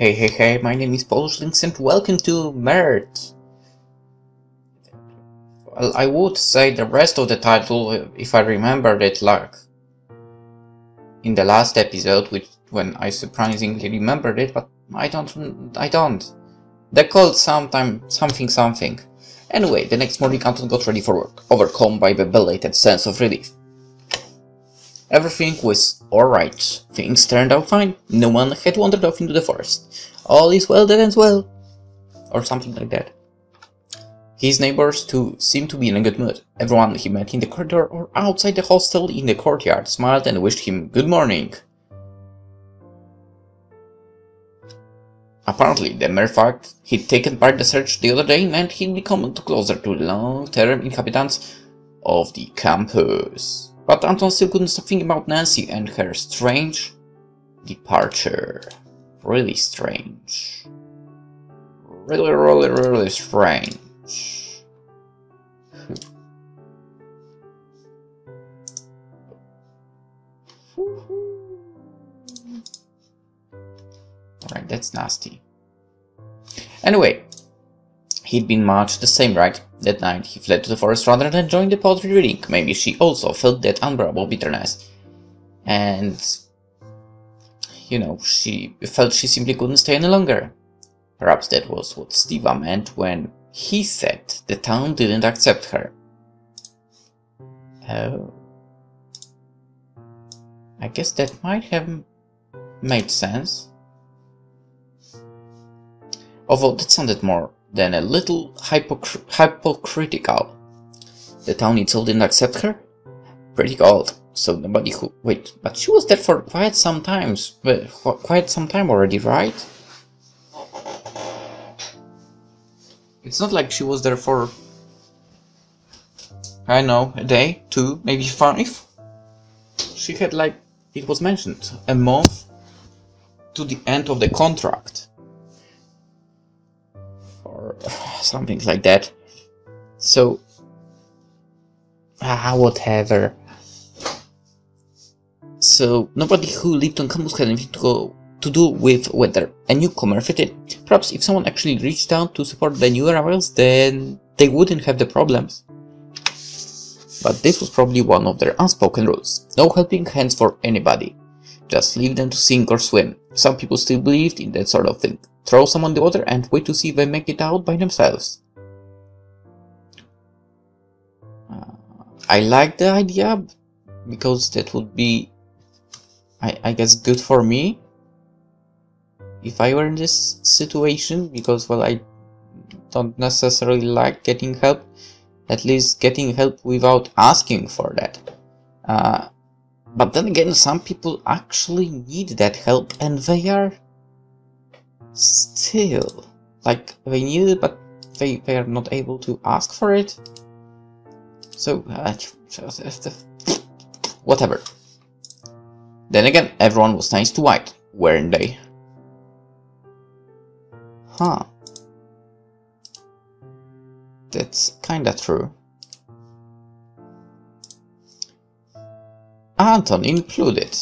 Hey, my name is PolishLynx and welcome to Mirt. Well, I would say the rest of the title if I remembered it, like in the last episode, which when I surprisingly remembered it, but I don't. They called something. Anyway, the next morning Anton got ready for work, overcome by the belated sense of relief. Everything was alright. Things turned out fine. No one had wandered off into the forest. All is well that ends well. Or something like that. His neighbors too seemed to be in a good mood. Everyone he met in the corridor or outside the hostel in the courtyard smiled and wished him good morning. Apparently, the mere fact he'd taken part in the search the other day meant he'd become closer to long-term inhabitants of the campus. But Anton still couldn't stop thinking about Nancy and her strange departure. Really strange. Really strange. Alright, that's nasty. Anyway, he'd been much the same, right? That night he fled to the forest rather than join the poetry reading. Maybe she also felt that unbearable bitterness. And, you know, she felt she simply couldn't stay any longer. Perhaps that was what Stiva meant when he said the town didn't accept her. Oh. I guess that might have made sense. Although that sounded more than a little hypocritical. The town itself didn't accept her? Pretty cold. So nobody who... Wait, but she was there for quite some time already, right? It's not like she was there for... I don't know, a day, two, maybe five? She had, like, it was mentioned, a month to the end of the contract. Or something like that. So, whatever. So nobody who lived on campus had anything to do with whether a newcomer fitted. Perhaps if someone actually reached out to support the new arrivals, then they wouldn't have the problems. But this was probably one of their unspoken rules: no helping hands for anybody. Just leave them to sink or swim. Some people still believed in that sort of thing. Throw some on the water and wait to see if they make it out by themselves. I like the idea, because that would be, I guess, good for me if I were in this situation, because, well, I don't necessarily like getting help, at least getting help without asking for that. But then again, some people actually need that help and they are... still, like, they need it, but they are not able to ask for it. So, whatever. Then again, everyone was nice to White, weren't they? Huh. That's kinda true. Anton included.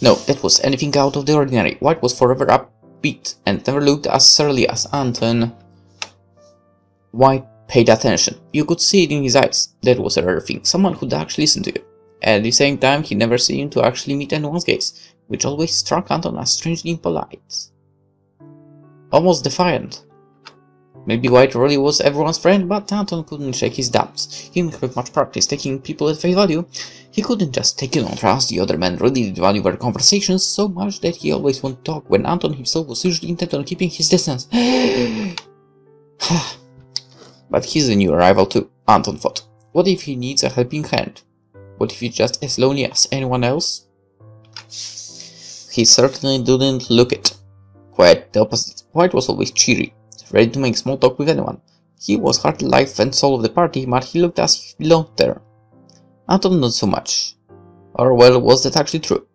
No, that was anything out of the ordinary. White was forever up beat and never looked as surly as Anton. White paid attention. You could see it in his eyes. That was a rare thing, someone who'd actually listen to you. At the same time, he never seemed to actually meet anyone's gaze, which always struck Anton as strangely impolite. Almost defiant. Maybe White really was everyone's friend, but Anton couldn't shake his doubts. He didn't have much practice taking people at face value. He couldn't just take it on trust. The other men really did value their conversations so much that he always won't talk, when Anton himself was usually intent on keeping his distance. But he's a new arrival too, Anton thought. What if he needs a helping hand? What if he's just as lonely as anyone else? He certainly didn't look it. Quite the opposite. White was always cheery, ready to make small talk with anyone. He was hardly life and soul of the party, but he looked as if he belonged there. Anton not so much. Or, well, was that actually true?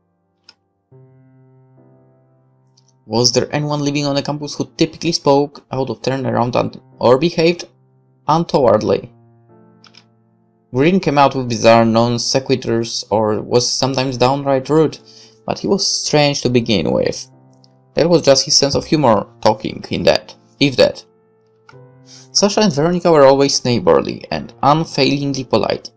Was there anyone living on the campus who typically spoke out of turn around Anton, or behaved untowardly? Green came out with bizarre non-sequiturs, or was sometimes downright rude, but he was strange to begin with. That was just his sense of humor talking in that, if that. Sasha and Veronica were always neighborly and unfailingly polite.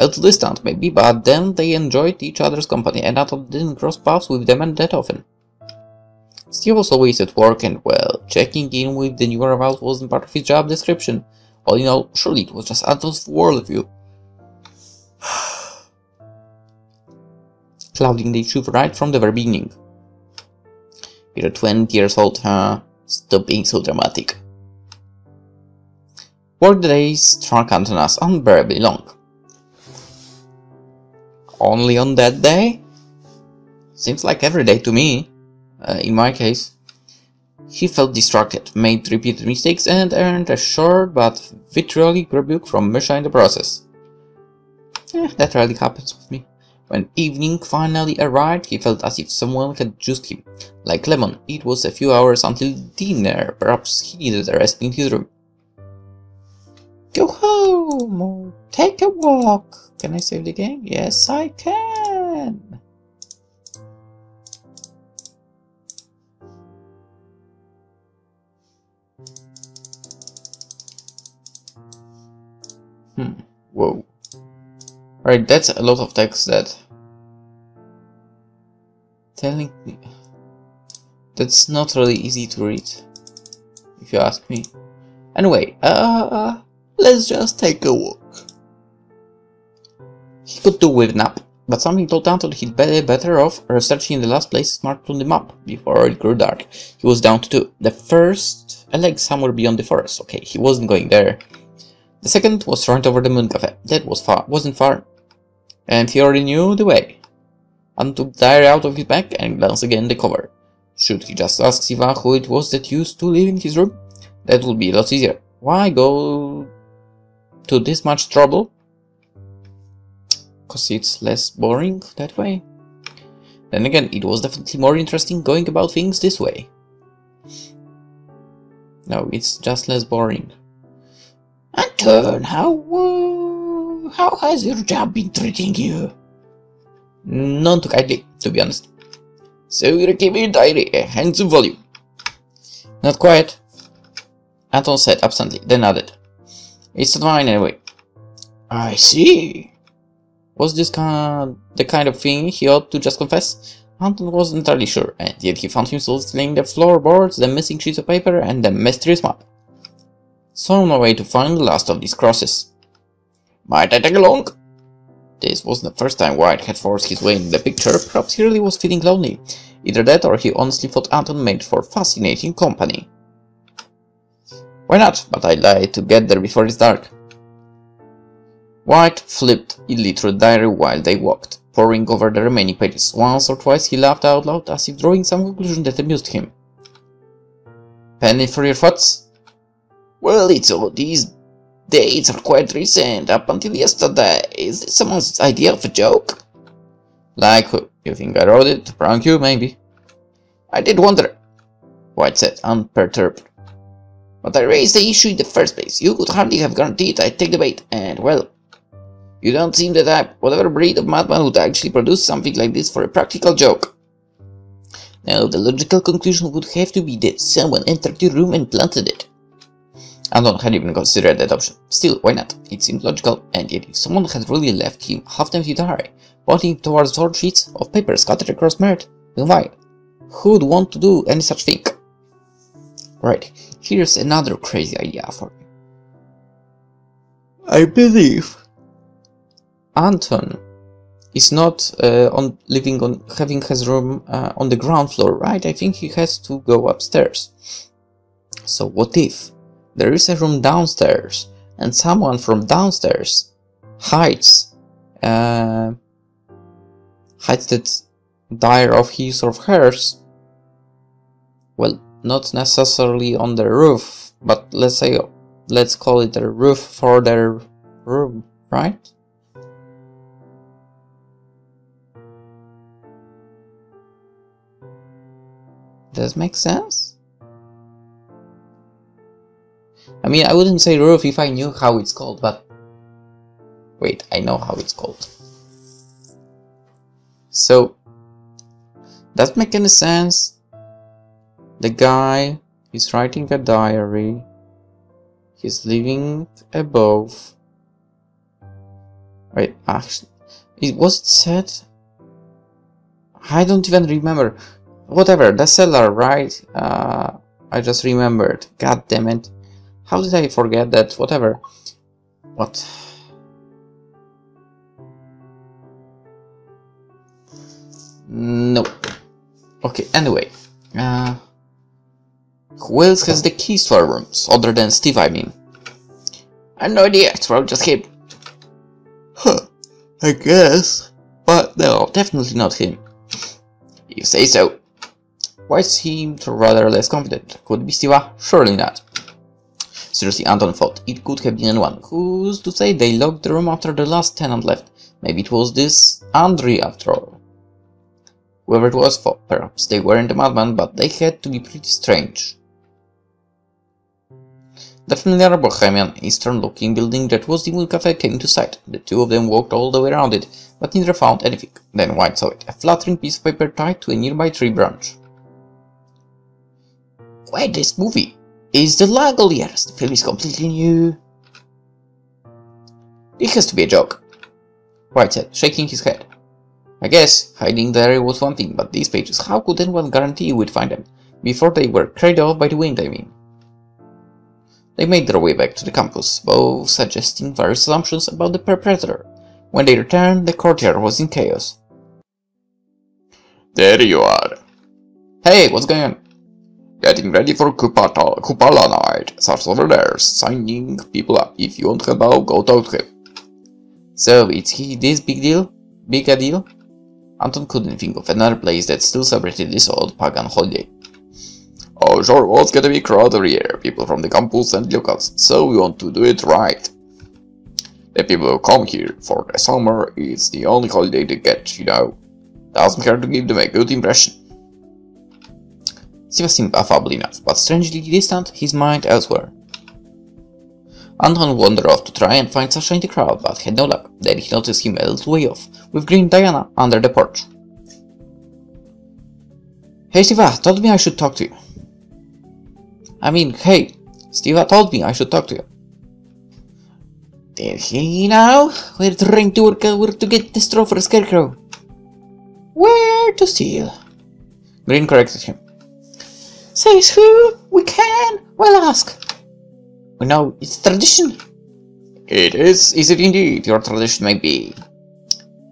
Outdistant maybe, but then they enjoyed each other's company and Anton didn't cross paths with them and that often. Steve was always at work and, well, checking in with the new arrivals wasn't part of his job description. All in all, surely it was just Anton's worldview. Clouding the truth right from the very beginning. You're 20 years old, huh? Stop being so dramatic. Work days struck Anton as unbearably long. Only on that day? Seems like every day to me. In my case. He felt distracted, made repeated mistakes and earned a short but vitriolic rebuke from Misha in the process. That rarely happens with me. When evening finally arrived, he felt as if someone had juiced him. Like lemon, it was a few hours until dinner. Perhaps he needed a rest in his room. Go home or take a walk. Can I save the game? Yes, I can. Whoa. Alright, that's a lot of text that... Telling me... That's not really easy to read, if you ask me. Anyway, let's just take a walk. He could do with a nap, but something told Anton he'd be better off researching the last place marked on the map before it grew dark. He was down to two. The first, a lake somewhere beyond the forest. Okay, he wasn't going there. The second was right over the Moon Cafe. That wasn't far, and he already knew the way. Anton took the diary out of his bag and glanced again at the cover. Should he just ask Stiva who it was that used to live in his room? That would be a lot easier. Why go to this much trouble? Cause it's less boring that way. Then again, it was definitely more interesting going about things this way. No, it's just less boring. Anton, how has your job been treating you? None too kindly, to be honest. So you're keeping your diary, a handsome volume. Not quite, Anton said absently, then added. It's not mine anyway. I see. Was this the kind of thing he ought to just confess? Anton wasn't entirely sure, and yet he found himself smelling the floorboards, the missing sheets of paper, and the mysterious map. So no way to find the last of these crosses. Might I tag along? This wasn't the first time White had forced his way in the picture. Perhaps he really was feeling lonely. Either that or he honestly thought Anton made for fascinating company. Why not? But I'd like to get there before it's dark. White flipped idly through the diary while they walked, poring over the remaining pages. Once or twice he laughed out loud as if drawing some conclusion that amused him. Penny for your thoughts? Well, it's all these dates are quite recent, up until yesterday. Is this someone's idea of a joke? Like who? You think I wrote it to prank you, maybe? I did wonder, White said, unperturbed. But I raised the issue in the first place. You could hardly have guaranteed I'd take the bait, and well, you don't seem the type, whatever breed of madman would actually produce something like this for a practical joke. Now, the logical conclusion would have to be that someone entered your room and planted it. Anton had even considered that option. Still, why not? It seemed logical, and yet if someone had really left him half-empty diary, pointing towards torn sheets of paper scattered across Mirt, then why? Who'd want to do any such thing? Right, here's another crazy idea for you. I believe Anton is not having his room on the ground floor, right? I think he has to go upstairs. So what if there is a room downstairs, and someone from downstairs hides that diary of his or hers? Well, not necessarily on the roof, but let's call it a roof for their room, right? Does make sense? I mean, I wouldn't say roof if I knew how it's called, but... Wait, I know how it's called. So... Doesn't make any sense. The guy is writing a diary. He's living above. Wait, actually, was it said? I don't even remember. Whatever, the cellar, right? I just remembered. God damn it. How did I forget that? Whatever. What? No. Okay, anyway. Who else has the keys to our rooms? Other than Steve, I mean. I have no idea. It's probably just him. Huh. I guess. But no, definitely not him. You say so. White seemed rather less confident. Could it be Stiva? Surely not. Seriously, Anton thought it could have been anyone. Who's to say they locked the room after the last tenant left? Maybe it was this Andre after all. Whoever it was, perhaps they weren't a madman, but they had to be pretty strange. The familiar Bohemian, eastern-looking building that was the Wool Cafe came to sight. The two of them walked all the way around it, but neither found anything. Then White saw it, a fluttering piece of paper tied to a nearby tree branch. Wait, this movie is the Langoliers. The film is completely new. This has to be a joke, White said, shaking his head. I guess hiding the area was one thing, but these pages, how could anyone guarantee you would find them? Before they were carried off by the wind, I mean. They made their way back to the campus, both suggesting various assumptions about the perpetrator. When they returned, the courtyard was in chaos. There you are. Hey, what's going on? Getting ready for Kupala night. Sasha's over there, signing people up. If you want help, go talk to him. So, is he this big deal? Big a deal? Anton couldn't think of another place that still celebrated this old pagan holiday. Oh sure, what's gonna be crowd every year? People from the campus and locals, so we want to do it right. The people who come here for the summer, it's the only holiday they get, you know. Doesn't hurt to give them a good impression. Stiva seemed affable enough, but strangely distant, his mind elsewhere. Anton wandered off to try and find Sasha in the crowd, but had no luck. Then he noticed him a little way off, with Green Diana under the porch. Hey Stiva, told me I should talk to you. I mean, hey, Stiva told me I should talk to you. Did he now? We're trying to work out where to get the straw for a scarecrow. Where to steal? Green corrected him. Says who? We can? Well, ask. We know it's tradition. It is. Is it indeed? Your tradition may be.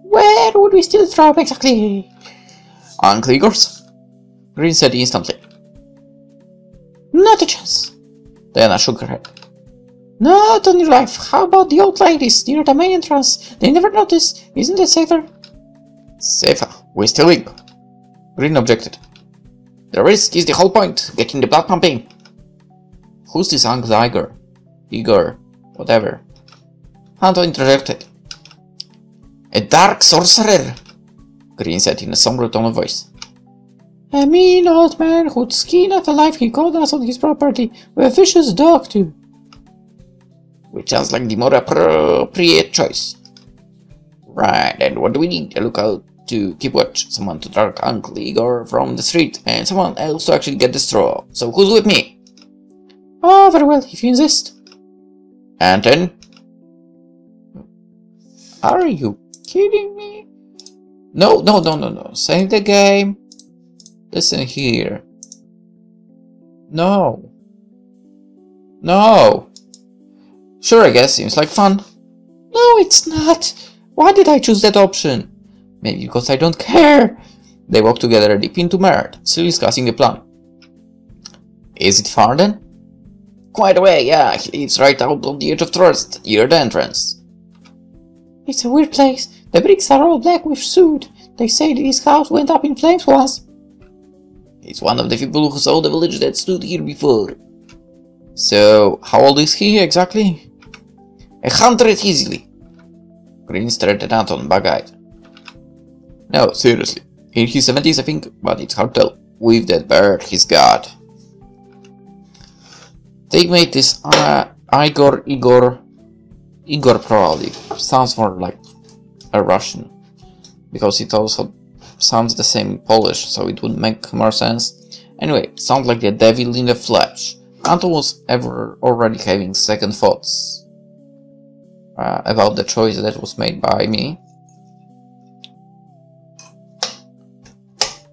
Where would we steal straw exactly? Uncle Igor's? Green said instantly. Not a chance. Diana shook her head. Not on your life. How about the old ladies near the main entrance? They never notice. Isn't that safer? Safer? We're stealing. Green objected. The risk is the whole point, getting the blood pumping. Who's this Uncle Igor? Igor, whatever. Anton interjected. A dark sorcerer, Green said in a somber tone of voice. A mean old man who'd skin us alive. He called us on his property with a vicious dog too. Which sounds like the more appropriate choice. Right, and what do we need? A lookout to keep watch, someone to drag Uncle Igor from the street, and someone else to actually get the straw. So who's with me? Oh, very well, if you insist. Anton? Are you kidding me? No. Save the game. Listen here. No. Sure, I guess. Seems like fun. No, it's not. Why did I choose that option? Maybe because I don't care. They walked together deep into Mirt, still discussing the plan. Is it far then? Quite a way, yeah. He lives right out on the edge of forest, near the entrance. It's a weird place. The bricks are all black with soot. They say this house went up in flames once. He's one of the people who saw the village that stood here before. So, how old is he exactly? 100 easily. Green stared at Anton, bug-eyed. No, seriously. In his 70s, I think, but it's hard to tell. With that beard he's got. They made this Igor probably. Sounds more like a Russian. Because it also sounds the same in Polish, so it would make more sense. Anyway, sounds like the devil in the flesh. Anton was already having second thoughts about the choice that was made by me.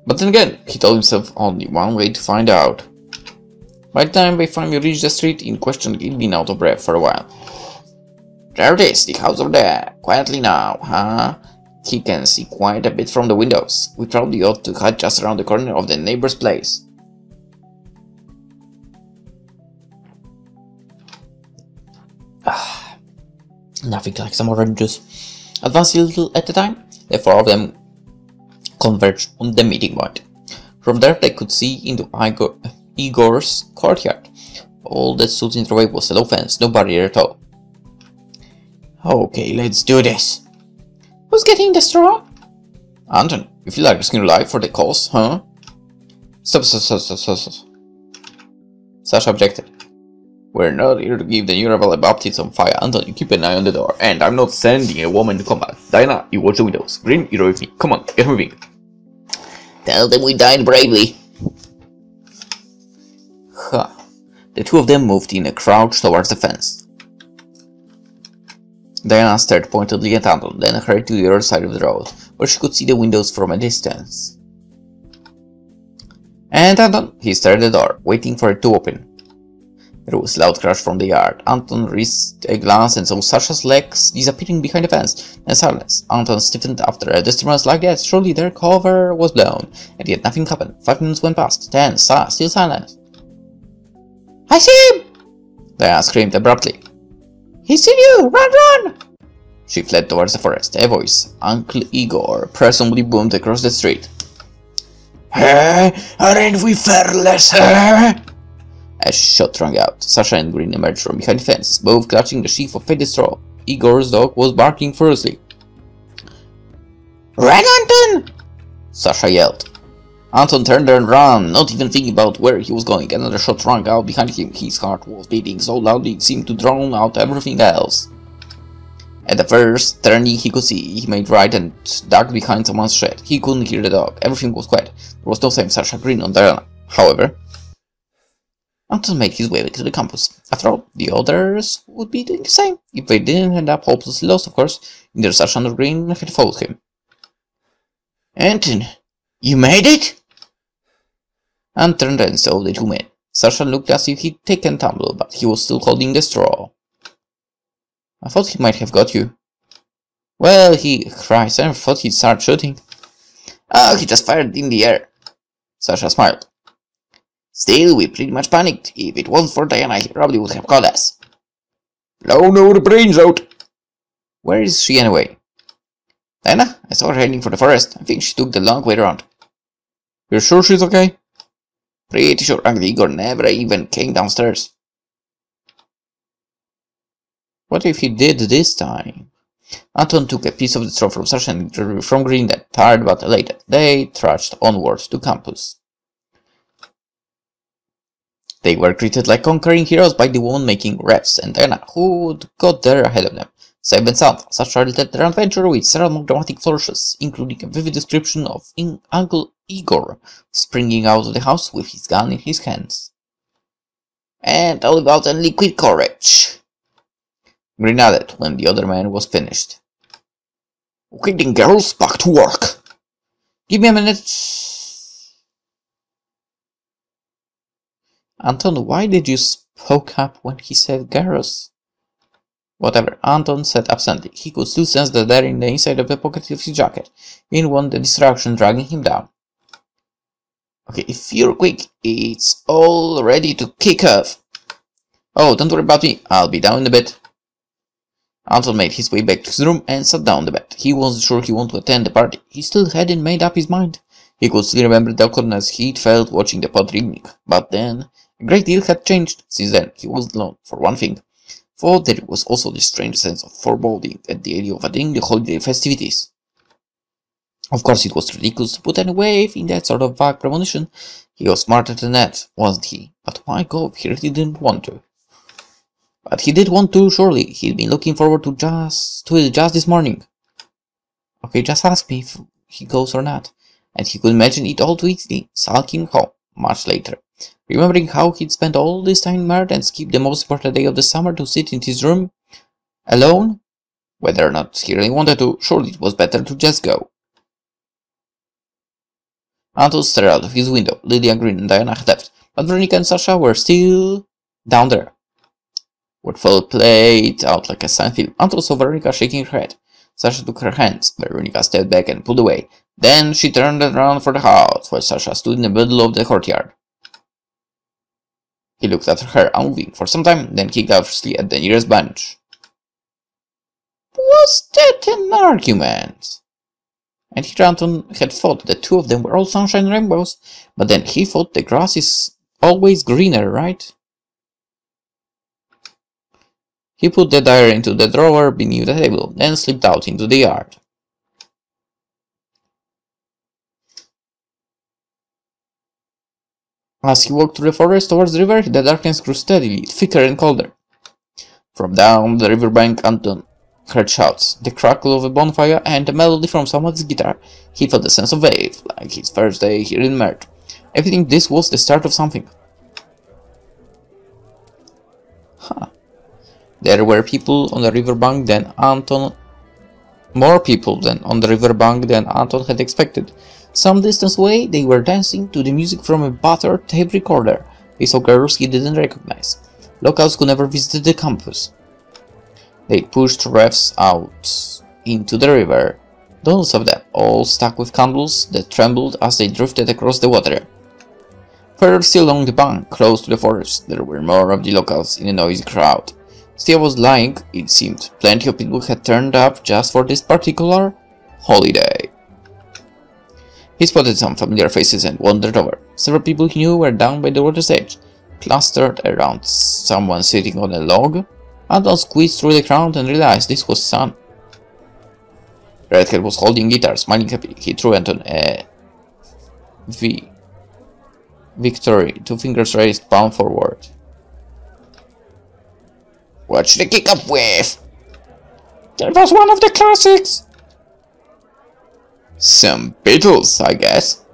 But then again, he told himself only one way to find out. By the time they finally reached the street in question, he'd been out of breath for a while. There it is, the house over there. Quietly now, huh? He can see quite a bit from the windows. We probably ought to hide just around the corner of the neighbor's place. Nothing like some oranges. Advancing a little at a time, the four of them converged on the meeting point. From there they could see into Igor's courtyard. All that stood in the way was a low fence, no barrier at all. Okay, let's do this. Who's getting the straw? Anton, you feel like risking your life for the cause, huh? Stop. Sasha objected. We're not here to give the new rebel a baptism fire. Anton, you keep an eye on the door, and I'm not sending a woman to combat. Diana, you watch the windows. Green, you're with me. Come on, get moving. Tell them we died bravely. Huh. The two of them moved in a crouch towards the fence. Diana stared pointedly at Anton, then hurried to the other side of the road, where she could see the windows from a distance. And Anton, he stared at the door, waiting for it to open. There was a loud crash from the yard. Anton risked a glance and saw Sasha's legs disappearing behind the fence. In silence, Anton stiffened after a disturbance like that. Surely their cover was blown, and yet nothing happened. 5 minutes went past. 10, still silence. I see him! Diana screamed abruptly. He's seen you! Run, run! She fled towards the forest. A voice, Uncle Igor, presumably boomed across the street. Hey, aren't we fearless, huh? A shot rang out. Sasha and Green emerged from behind the fence, both clutching the sheaf of faded straw. Igor's dog was barking furiously. Run, Anton! Sasha yelled. Anton turned and ran, not even thinking about where he was going. Another shot rang out behind him. His heart was beating so loudly it seemed to drown out everything else. At the first turning he could see, he made right and ducked behind someone's shed. He couldn't hear the dog. Everything was quiet. There was no sign of Sasha, Green or Diana, however. Anton made his way back to the campus. After all, the others would be doing the same, if they didn't end up hopelessly lost, of course. Neither Sasha nor Green had followed him. Anton, you made it? Anton turned and saw the two men. Sasha looked as if he'd taken a tumble, but he was still holding the straw. I thought he might have got you. Well, Christ, I thought he'd start shooting. Oh, he just fired in the air. Sasha smiled. Still, we pretty much panicked. If it wasn't for Diana, he probably would have caught us. Blown our brains out! Where is she anyway? Diana? I saw her heading for the forest. I think she took the long way around. You're sure she's okay? Pretty sure Uncle Igor never even came downstairs. What if he did this time? Anton took a piece of the straw from Sasha and from Green, that tired but elated. They trudged onwards to campus. They were greeted like conquering heroes by the woman making wreaths and Diana, who got there ahead of them. Safe and sound, Sasha related their adventure with several dramatic flourishes, including a vivid description of Uncle Igor springing out of the house with his gun in his hands. And all about liquid courage, Green added when the other man was finished. Okay then girls, back to work. Give me a minute. Anton, why did you spoke up when he said girls? Whatever, Anton said absently. He could still sense the air in the inside of the pocket of his jacket. In one, the distraction dragging him down. Okay, if you're quick, it's all ready to kick off. Oh, don't worry about me. I'll be down in a bit. Anton made his way back to his room and sat down on the bed. He wasn't sure he wanted to attend the party. He still hadn't made up his mind. He could still remember the awkwardness he'd felt watching the pottery evening, but then a great deal had changed since then. He wasn't alone, for one thing, for there was also this strange sense of foreboding at the idea of attending the holiday festivities. Of course, it was ridiculous to put any faith in that sort of vague premonition. He was smarter than that, wasn't he? But my God, he really didn't want to. But he did want to, surely. He'd been looking forward to it just this morning. Okay, just ask me if he goes or not. And he could imagine it all too easily, sulking home. much later, remembering how he'd spent all this time in Mirt and skipped the most important day of the summer to sit in his room alone. Whether or not he really wanted to, surely it was better to just go. Anton stared out of his window. Lily, Green, and Diana had left, but Veronica and Sasha were still down there. What followed played out like a silent film. Anton saw Veronica shaking her head. Sasha took her hands. Veronica stepped back and pulled away. Then she turned around for the house, while Sasha stood in the middle of the courtyard. He looked after her, unmoving for some time, then kicked fiercely at the nearest bunch. Was that an argument? And here Anton had thought the two of them were all sunshine and rainbows, but then he thought the grass is always greener, right? He put the diary into the drawer beneath the table, then slipped out into the yard. As he walked through the forest towards the river, the darkness grew steadily, thicker and colder. From down the riverbank, Anton heard shouts, the crackle of a bonfire, and a melody from someone's guitar. He felt a sense of wave, like his first day here in Mirt. I think this was the start of something. There were people on the riverbank than Anton. More people than on the riverbank than Anton had expected. Some distance away, they were dancing to the music from a battered tape recorder. They saw girls he didn't recognize. Locals who never visited the campus. They pushed rafts out into the river. Dozens of them, all stuck with candles that trembled as they drifted across the water. Further still along the bank, close to the forest, there were more of the locals in a noisy crowd. Stiva was lying, it seemed. Plenty of people had turned up just for this particular holiday. He spotted some familiar faces and wandered over. Several people he knew were down by the water's edge, clustered around someone sitting on a log. Anton squeezed through the crowd and realized this was Sun. Redhead was holding guitar, smiling happily. He threw Anton a victory, two fingers raised, palm forward. What should I kick up with? That was one of the classics! Some Beatles, I guess.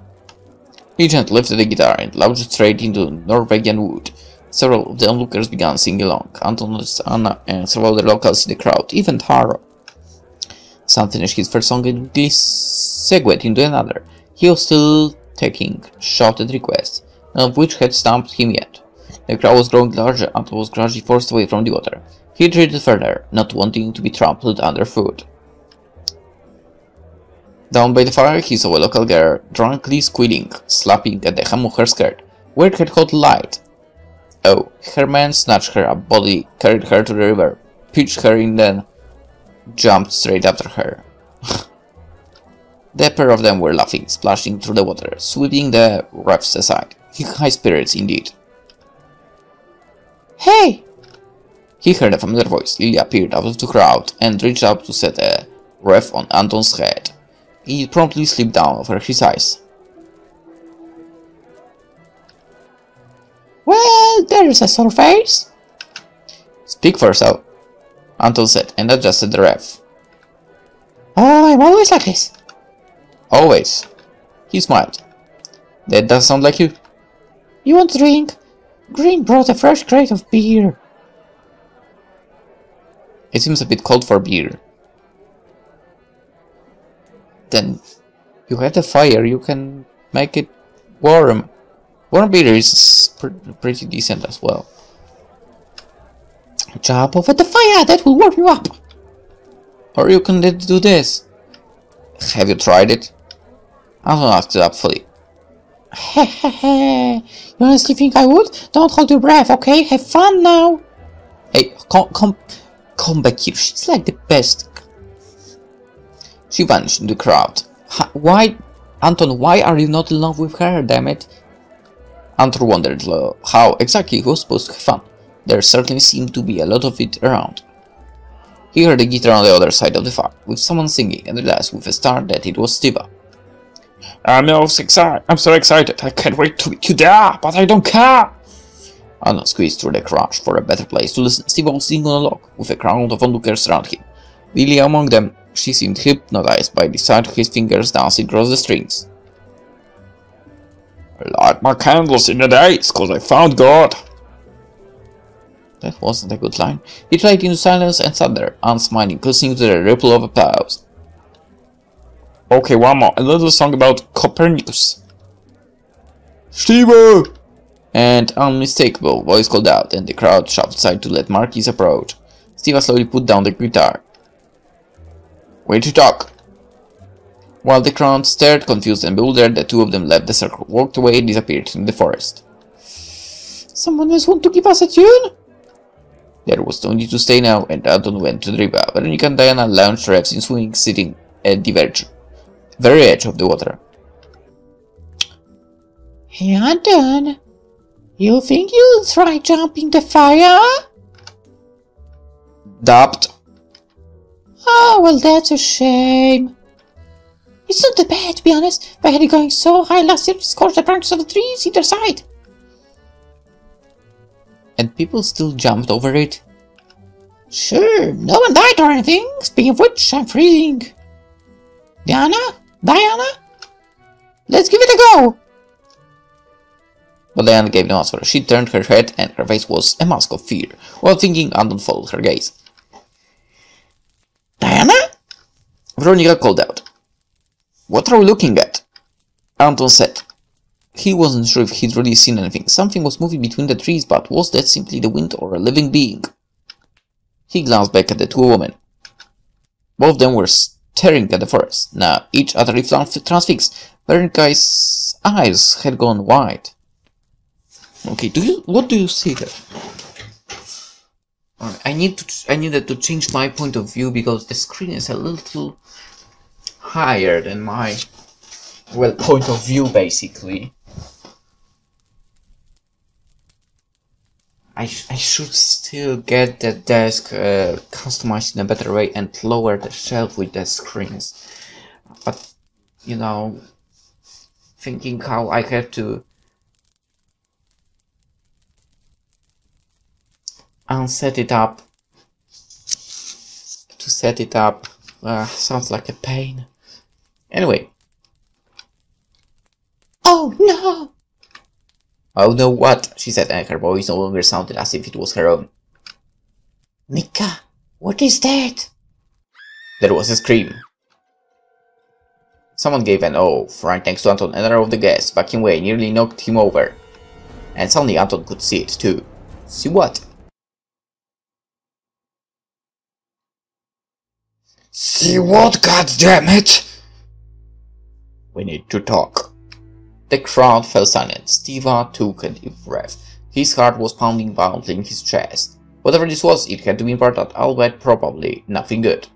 Legend lifted the guitar and launched straight into Norwegian wood. Several of the onlookers began singing along. Anton, Anna, and several of the locals in the crowd, even Taro. Sam finished his first song and segued into another. He was still taking shouted requests, none of which had stumped him yet. The crowd was growing larger. Anton was gradually forced away from the water. He retreated further, not wanting to be trampled underfoot. Down by the fire, he saw a local girl drunkenly squealing, slapping at the hem of her skirt, where it had caught light. Oh, her man snatched her up bodily, carried her to the river, pitched her in, then jumped straight after her. The pair of them were laughing, splashing through the water, sweeping the rafts aside. High spirits indeed. Hey! He heard a familiar voice. Lily appeared out of the crowd and reached up to set a raft on Anton's head. He promptly slipped down over his eyes. Well, there's a surface. Speak for yourself, Anton said, and adjusted the raft. Oh, I'm always like this. Always. He smiled. That does sound like you. You want a drink? Green brought a fresh crate of beer. It seems a bit cold for beer. Then you had a fire, you can make it warm. Warm beer is pretty decent as well. Jump over the fire, that will warm you up. Or you can do this. Have you tried it? Anton asked doubtfully. Hehehe, you honestly think I would? Don't hold your breath, okay? Have fun now! Hey, come back here, she's like the best. She vanished in the crowd. Why, Anton, why are you not in love with her, dammit? Anton wondered how exactly he was supposed to have fun. There certainly seemed to be a lot of it around. He heard a guitar on the other side of the fire, with someone singing, and realized with a start that it was Stiva. I'm so excited. I can't wait to meet you there, but I don't care. Anna squeezed through the crowd for a better place to listen. Steve was sitting on a log, with a crowd of onlookers around him. Lily among them, she seemed hypnotized by the sight of his fingers dancing across the strings. light my candles in the days, cause I found God. That wasn't a good line. He tried in silence and sat there, unsmiling, listening to the ripple of applause. Okay, one more. A little song about Copernicus. Stiva! An unmistakable voice called out, and the crowd shoved aside to let Marquis approach. Stiva slowly put down the guitar. Way to talk. While the crowd stared, confused and bewildered, the two of them left the circle, walked away, and disappeared in the forest. Someone else want to give us a tune? There was no need to stay now, and Anton went to the river. Veronica and Diana lounged wraps in swings, sitting at the very edge of the water. Hey Anton, you think you'll try jumping the fire? Dabbed. Oh, well that's a shame. It's not that bad, to be honest. By head going so high last year, it scorched the branches of the trees either side. And people still jumped over it. Sure, no one died or anything. Speaking of which, I'm freezing. Diana? Let's give it a go! But Diana gave no answer. She turned her head and her face was a mask of fear. While thinking, Anton followed her gaze. Diana? Veronica called out. What are we looking at? Anton said. He wasn't sure if he'd really seen anything. Something was moving between the trees, but was that simply the wind or a living being? He glanced back at the two women. Both of them were staring at the forest, now each utterly transfixed. Veronica's eyes had gone wide. Okay, what do you see there? Alright, I needed to change my point of view because the screen is a little higher than my, well, point of view basically. I should still get the desk customized in a better way and lower the shelf with the screens. But, you know, thinking how I have to unset it up to set it up sounds like a pain. Anyway. Oh no! Oh no what? She said, and her voice no longer sounded as if it was her own. Nika, what is that? There was a scream. Someone gave an oath right next to Anton, another of the guests, backing away, nearly knocked him over. And suddenly Anton could see it too. See what? See what, goddammit? We need to talk. The crowd fell silent. Stiva took a deep breath. His heart was pounding violently in his chest. Whatever this was, it had to be important, albeit probably nothing good.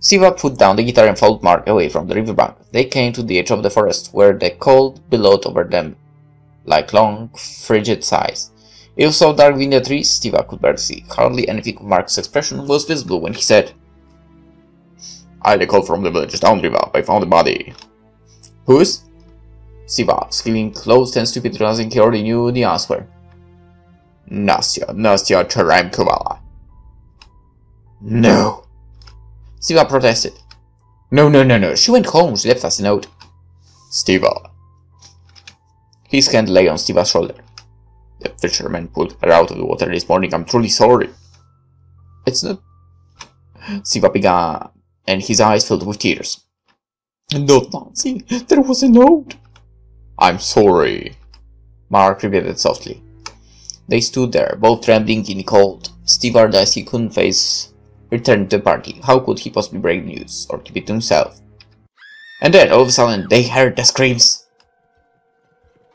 Stiva put down the guitar and followed Mark away from the riverbank. They came to the edge of the forest, where the cold billowed over them like long, frigid sighs. It was so dark within the trees, Stiva could barely see. Hardly anything of Mark's expression was visible when he said, I had a call from the village downriver. I found a body. Whose? Stiva, screaming close and stupid, realizing he already knew the answer. Nastya Cherepovets. No. Stiva protested. No. She went home. She left us a note. Stiva. His hand lay on Stiva's shoulder. The fisherman pulled her out of the water this morning. I'm truly sorry. It's not. Stiva began, and his eyes filled with tears. Not Nancy. There was a note. I'm sorry, Mark repeated softly. They stood there, both trembling in the cold. Steve realized he couldn't face returning to the party. How could he possibly break the news, or keep it to himself? And then, all of a sudden, they heard the screams.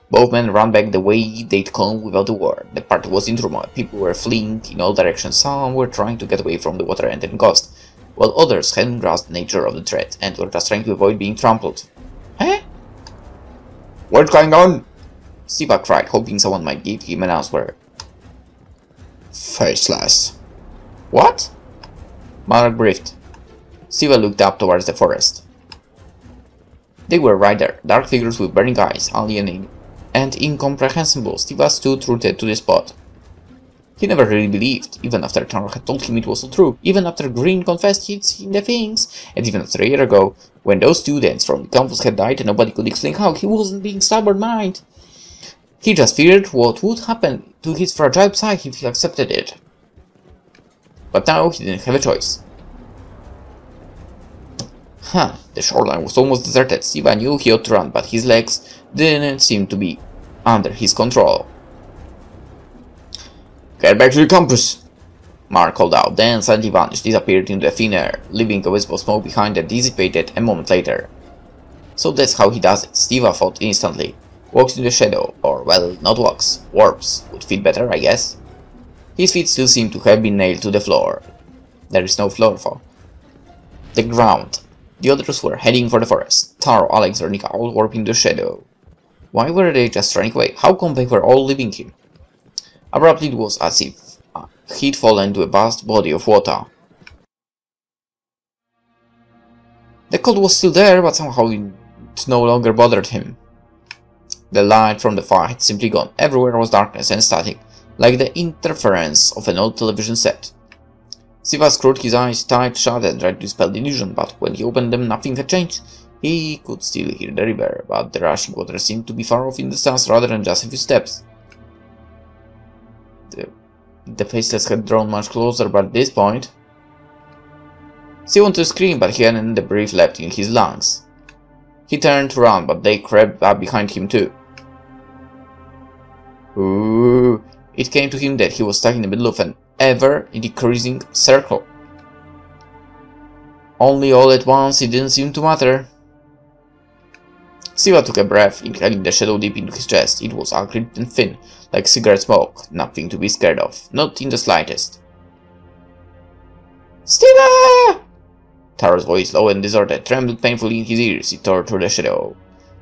Both men ran back the way they'd come without a word. The party was in turmoil. People were fleeing in all directions. Some were trying to get away from the water and then ghost, while others hadn't grasped the nature of the threat and were just trying to avoid being trampled. Huh? What's going on? Stiva cried, hoping someone might give him an answer. Faceless. What? Mark breathed. Stiva looked up towards the forest. They were right there, dark figures with burning eyes, alienating and incomprehensible. Stiva stood rooted to the spot. He never really believed, even after Taro had told him it was all true, even after Green confessed he'd seen the things, and even after a year ago, When those students from the campus had died, nobody could explain how. He wasn't being stubborn, mind. He just feared what would happen to his fragile psyche if he accepted it. But now he didn't have a choice. Huh, the shoreline was almost deserted. Stiva knew he ought to run, but his legs didn't seem to be under his control. Get back to the campus! Mark called out, then suddenly vanished, disappeared into the thin air, leaving a wisp of smoke behind that dissipated a moment later. So that's how he does it, Stiva thought instantly. Walks in the shadow, or well, not walks, warps, would fit better, I guess. His feet still seem to have been nailed to the floor. There is no floor for the ground. The others were heading for the forest. Taro, Alex, Veronica, all warping in the shadow. Why were they just running away? How come they were all leaving him? Abruptly, it was as if he'd fallen into a vast body of water. The cold was still there, but somehow it no longer bothered him. The light from the fire had simply gone. Everywhere was darkness and static, like the interference of an old television set. Stiva screwed his eyes tight shut and tried to dispel the illusion, but when he opened them, nothing had changed. He could still hear the river, but the rushing water seemed to be far off in the distance rather than just a few steps. The faceless had drawn much closer, but at this point he wanted to scream, but he hadn't the breath left in his lungs. He turned to run, but they crept up behind him too. Ooh. It came to him that he was stuck in the middle of an ever-decreasing circle. Only all at once it didn't seem to matter. Stiva took a breath, inhaling the shadow deep into his chest. It was acrid and thin, like cigarette smoke. Nothing to be scared of, not in the slightest. Stiva! Tara's voice, low and deserted, trembled painfully in his ears. He tore through the shadow.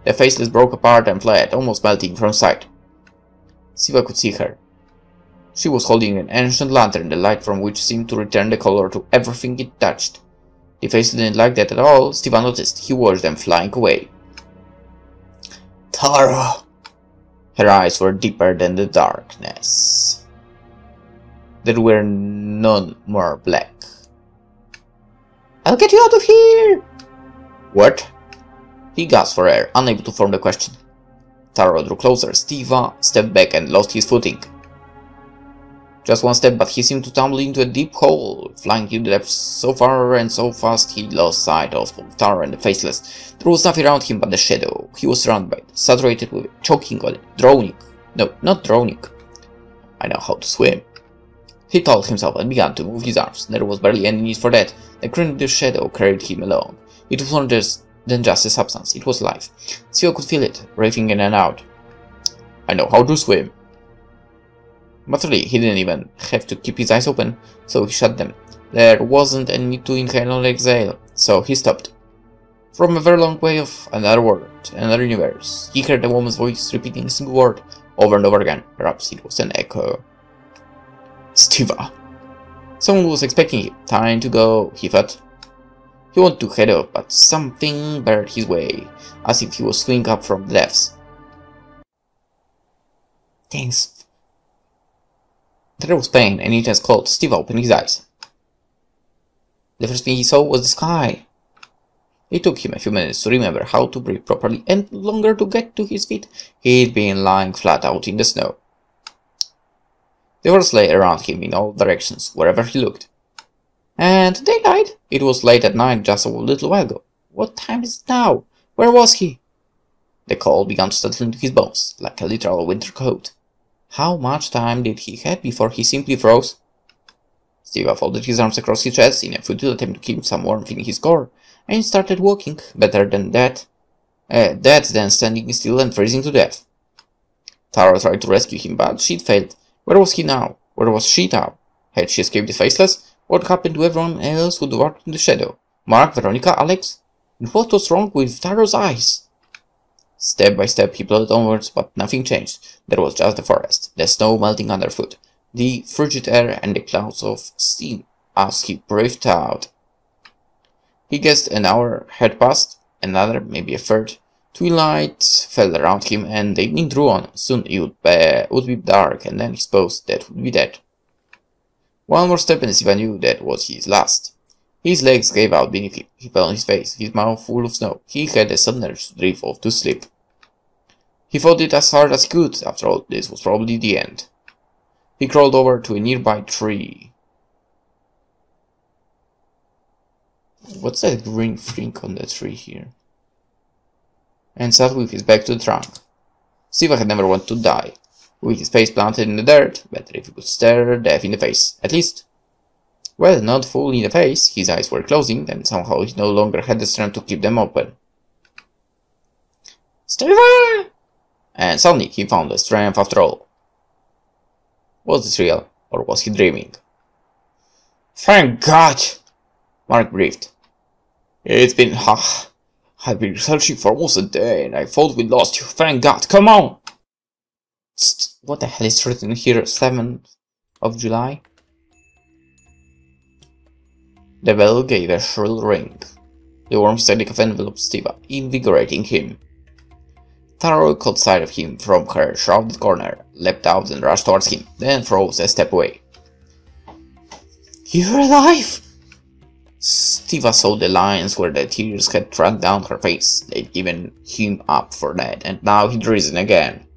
The faceless broke apart and fled, almost melting from sight. Stiva could see her. She was holding an ancient lantern, the light from which seemed to return the color to everything it touched. The faceless didn't like that at all. Stiva noticed. He watched them flying away. Tara! Her eyes were deeper than the darkness. There were none more black. I'll get you out of here! What? He gasped for air, unable to form the question. Tara drew closer. Stiva stepped back and lost his footing. Just one step, but he seemed to tumble into a deep hole, flying into the depths so far and so fast he lost sight of Tara and the faceless. There was nothing around him but the shadow. He was surrounded by it, saturated with it, choking on it, drowning. No, not drowning. I know how to swim. He told himself and began to move his arms. There was barely any need for that. The current of the shadow carried him along. It was more than just a substance. It was life. Stiva could feel it, racing in and out. I know how to swim. But really, he didn't even have to keep his eyes open, so he shut them. There wasn't any need to inhale or exhale, so he stopped. From a very long way off, another world, another universe, he heard a woman's voice repeating a single word over and over again. Perhaps it was an echo. Stiva! Someone was expecting him. Time to go, he thought. He wanted to head off, but something barred his way, as if he was swinging up from the depths. Thanks. There was pain, and it has called. Stiva opened his eyes. The first thing he saw was the sky. It took him a few minutes to remember how to breathe properly and longer to get to his feet. He'd been lying flat out in the snow. The forest lay around him in all directions, wherever he looked. And daylight? It was late at night just a little while ago. What time is it now? Where was he? The cold began to settle into his bones, like a literal winter coat. How much time did he have before he simply froze? Stiva folded his arms across his chest in a futile attempt to keep some warmth in his core, and started walking. Better than that, than standing still and freezing to death. Tara tried to rescue him, but she'd failed. Where was he now? Where was she now? Had she escaped the faceless? What happened to everyone else who walked in the shadow? Mark, Veronica, Alex? And what was wrong with Tara's eyes? Step by step he plodded onwards, but nothing changed. There was just the forest, the snow melting underfoot, the frigid air and the clouds of steam as he breathed out. He guessed an hour had passed, another, maybe a third. Twilight fell around him and the evening drew on. Soon it would be dark, and then he supposed that would be that. One more step and Stiva knew that was his last. His legs gave out beneath him. He fell on his face, his mouth full of snow. He had a sudden drift off to sleep. He fought it as hard as he could. After all, this was probably the end. He crawled over to a nearby tree. What's that green frink on the tree here? And sat with his back to the trunk. Stiva had never wanted to die. With his face planted in the dirt, better if he could stare death in the face, at least. Well, not fully in the face, his eyes were closing, and somehow he no longer had the strength to keep them open. Stiva! And suddenly he found the strength after all. Was this real, or was he dreaming? Thank God! Mark breathed. It's been... I've been searching for almost a day, and I thought we lost you. Thank God, come on! What the hell is written here, 7th of July? The bell gave a shrill ring. The warm static enveloped Stiva, invigorating him. Taro caught sight of him from her shrouded corner, leapt out and rushed towards him, then froze a step away. You're alive! Stiva saw the lines where the tears had tracked down her face. They'd given him up for dead, and now he'd risen again.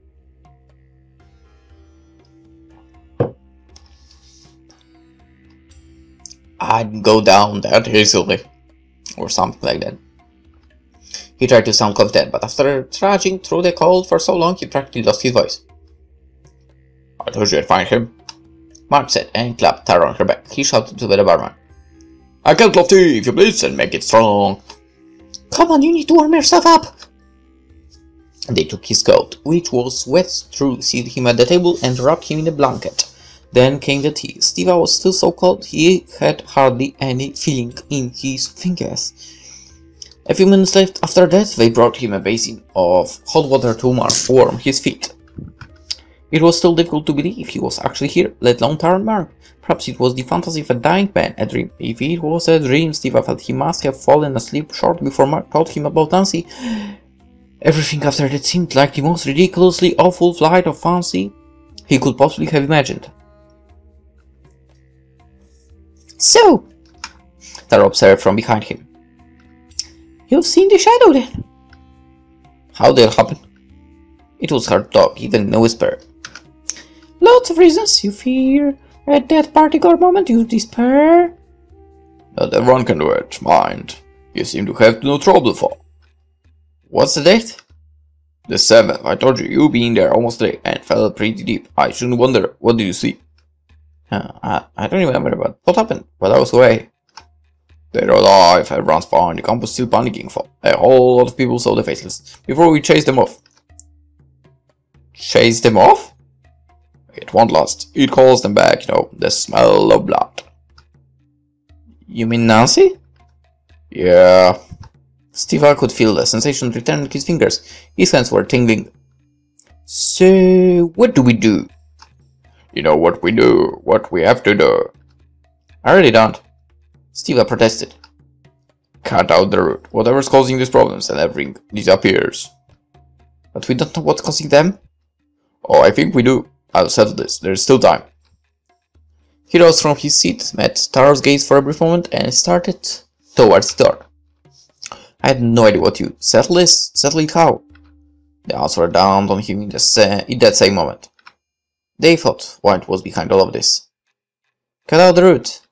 I'd go down that easily, or something like that. He tried to sound confident, but after trudging through the cold for so long, he practically lost his voice. I told you I'd find him, Mark said, and clapped Tara on her back. He shouted to the barman, I can't love tea, if you please, and make it strong. Come on, you need to warm yourself up. They took his coat, which was wet through, seated him at the table, and wrapped him in a blanket. Then came the tea. Stiva was still so cold he had hardly any feeling in his fingers. A few minutes left after that, they brought him a basin of hot water to warm his feet. It was still difficult to believe he was actually here, let alone Tara and Mark. Perhaps it was the fantasy of a dying man, a dream. If it was a dream, Stiva felt he must have fallen asleep short before Mark told him about Nancy. Everything after that seemed like the most ridiculously awful flight of fancy he could possibly have imagined. So, Taro observed from behind him. You've seen the shadow then? How did it happen? It was hard to talk, even in a whisper. Lots of reasons. You fear. At that particular moment, you despair. Not everyone can do it, mind. You seem to have no trouble for. What's the date? The 7th. I told you, you've been there almost a day and fell pretty deep. I shouldn't wonder. What do you see? I don't even remember, but what happened? But I was away. They're alive, everyone's fine, the camp was still panicking for. A whole lot of people saw the faceless. Before we chased them off. Chased them off? It won't last. It calls them back, you know, the smell of blood. You mean Nancy? Yeah. Stiva could feel the sensation return to his fingers. His hands were tingling. So, what do we do? You know what we do, what we have to do. I really don't. Stiva protested. Cut out the root. Whatever's causing these problems and everything disappears. But we don't know what's causing them? Oh, I think we do. I'll settle this. There's still time. He rose from his seat, met Taro's gaze for a brief moment, and started towards the door. I had no idea what you... Settle this? Settle it how? The answer dawned on him in that same moment. They thought White was behind all of this. Cut out the root.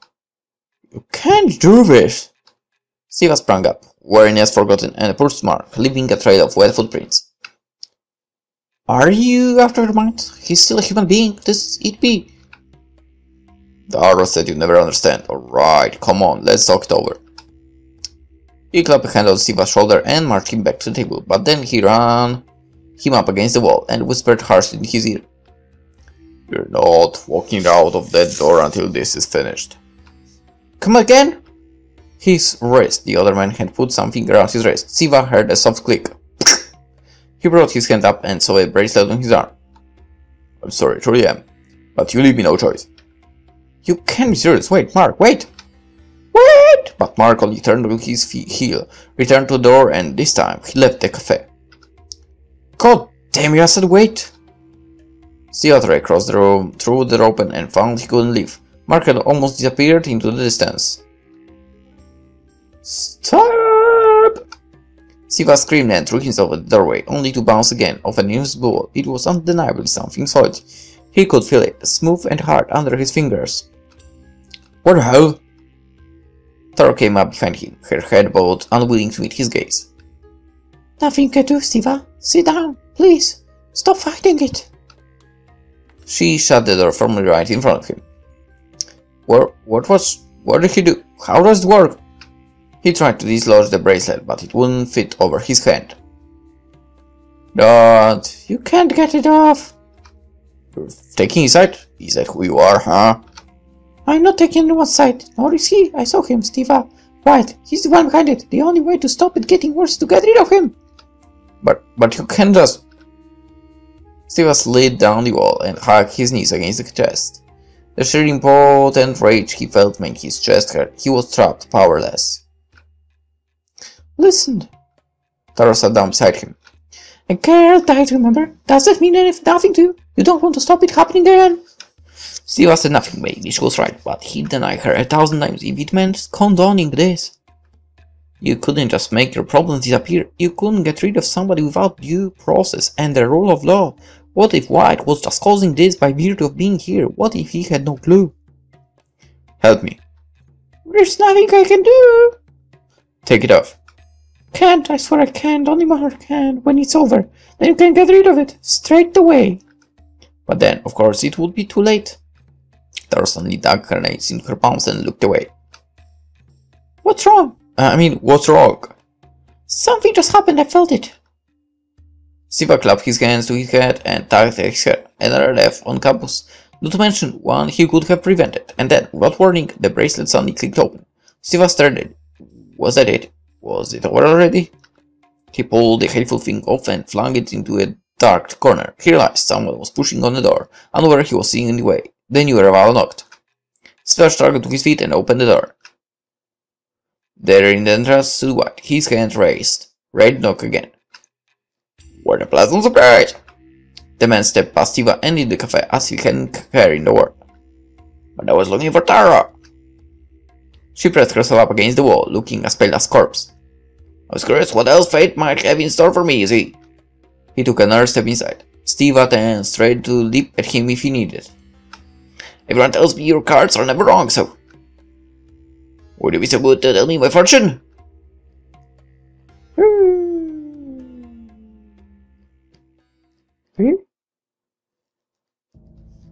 You can't do this! Stiva sprang up, weariness forgotten, and pushed Mark, leaving a trail of wet footprints. Are you after Mirt? He's still a human being. This is it be. Taro said you never understand. Alright, come on, let's talk it over. He clapped a hand on Stiva's shoulder and marched him back to the table, but then he ran him up against the wall and whispered harshly in his ear. You're not walking out of that door until this is finished. Come again? His wrist. The other man had put something around his wrist. Stiva heard a soft click. He brought his hand up and saw a bracelet on his arm. I'm sorry, truly am. But you leave me no choice. You can't be serious. Wait, Mark, wait! Wait! But Mark only turned on his heel, returned to the door, and this time he left the cafe. God damn you, I said wait! Andre crossed the room, threw the door open, and found he couldn't leave. Mark had almost disappeared into the distance. Stop! Stiva screamed and threw himself at the doorway, only to bounce again off an invisible wall. It was undeniably something solid. He could feel it, smooth and hard, under his fingers. What the hell? Taro came up behind him, her head bowed, unwilling to meet his gaze. Nothing can do, Stiva. Sit down, please. Stop fighting it. She shut the door firmly right in front of him. What did he do? How does it work? He tried to dislodge the bracelet, but it wouldn't fit over his hand. Don't. You can't get it off. You're taking his side? Is that who you are, huh? I'm not taking anyone's side, nor is he. I saw him, Stiva. Right, he's the one behind it. The only way to stop it getting worse is to get rid of him. But you can't just... Stiva slid down the wall and hugged his knees against the chest. The sheer impotent rage he felt made his chest hurt. He was trapped, powerless. Listen. Tara sat down beside him. A girl died, remember? Does that mean nothing to you? You don't want to stop it happening again? Stiva said nothing, maybe she was right, but he denied her 1,000 times if it meant condoning this. You couldn't just make your problems disappear. You couldn't get rid of somebody without due process and the rule of law. What if White was just causing this by virtue of being here? What if he had no clue? Help me. There's nothing I can do. Take it off. Can't, I swear I can't, only Mark can. When it's over, then you can get rid of it, straight away. But then, of course, it would be too late. Tara suddenly dug her nails in her palms and looked away. What's wrong? What's wrong? Something just happened, I felt it. Stiva clapped his hands to his head and tugged at his hair. Another death on campus, not to mention one he could have prevented. And then, without warning, the bracelet suddenly clicked open. Stiva stared at it. Was that it? Was it over already? He pulled the hateful thing off and flung it into a dark corner. He realized someone was pushing on the door, unaware he was seeing in the way. Then your rival knocked. Stiva struggled to his feet and opened the door. There in the entrance stood White, his hand raised. Red knock again. What a pleasant surprise! The man stepped past Stiva and in the cafe as he hadn't cared in the world. But I was looking for Tara! She pressed herself up against the wall, looking as pale as a corpse. I was curious what else fate might have in store for me, is he? He took another step inside. Stiva tensed, ready to leap at him if he needed. Everyone tells me your cards are never wrong, so... Would you be so good to tell me my fortune?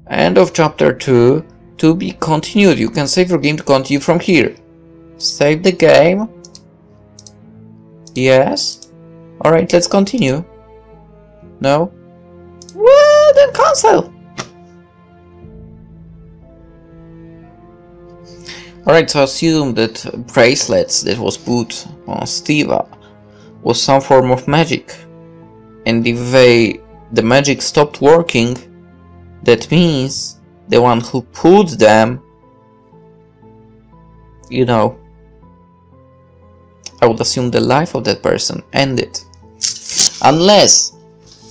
End of chapter 2. To be continued. You can save your game to continue from here. Save the game. Yes. Alright, let's continue. No. Well, then cancel. Alright, so assume that bracelets that was put on Stiva was some form of magic, and if the magic stopped working, that means the one who put them, you know, I would assume the life of that person ended, unless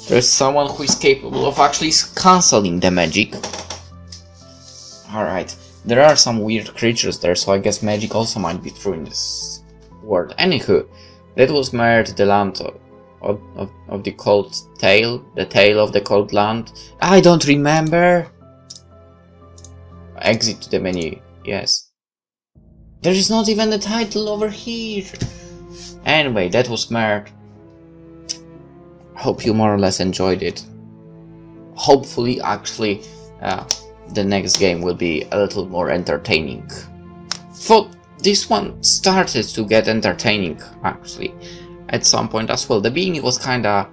there's someone who is capable of actually cancelling the magic. Alright. There are some weird creatures there, so I guess magic also might be true in this world. Anywho, that was Mirt, the land of the cold tale, the tale of the cold land. I don't remember. Exit to the menu, yes. There is not even a title over here. Anyway, that was Mirt. Hope you more or less enjoyed it. Hopefully, actually, the next game will be a little more entertaining. Thought this one started to get entertaining actually at some point as well. The beginning was kinda,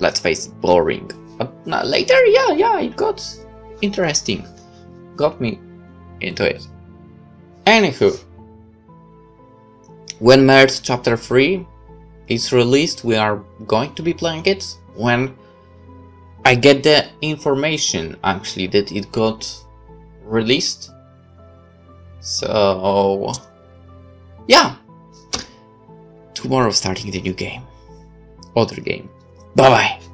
let's face it, boring. But later, yeah, it got interesting. Got me into it. Anywho, when Mirt Chapter 3 is released, we are going to be playing it when I get the information actually that it got released. So yeah, tomorrow starting the new game, other game. Bye bye.